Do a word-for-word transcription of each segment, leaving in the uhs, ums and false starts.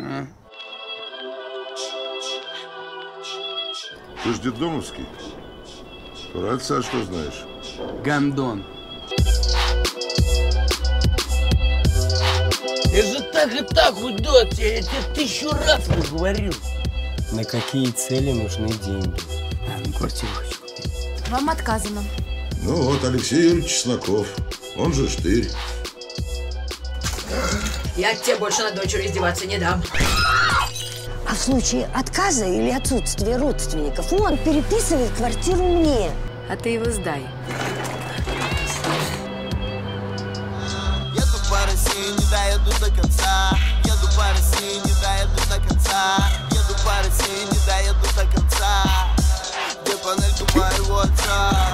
А. Ты ж детдомовский? Про отца что знаешь? Гондон. Я же так и так уйду от тебя, я тебе тысячу раз говорил. На какие цели нужны деньги? А, ну, квартиру хочу купить. Вам отказано. Ну вот, Алексей Юрьевич Чесноков, он же Штырь. Я тебе больше на дочери издеваться не дам. А в случае отказа или отсутствия родственников он переписывает квартиру мне. А ты его сдай. Еду по России, не доеду до конца. Еду по России, не доеду до конца. Еду по России, не доеду до конца. Где панельку моего отца?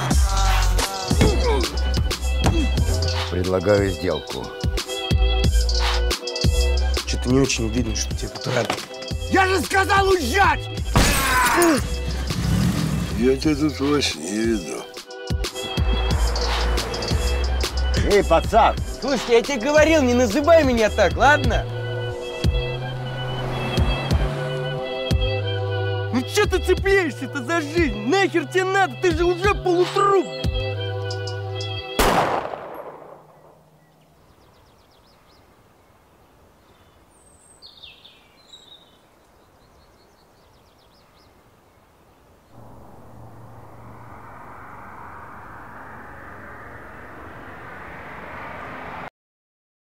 Предлагаю сделку. Что-то не очень видно, что тебе тут рады. Я же сказал уезжать! Я тебя тут вообще не видел. Эй, пацан! Слушай, я тебе говорил, не называй меня так, ладно? Ну что ты цепляешься-то за жизнь? Нахер тебе надо? Ты же уже полутруп!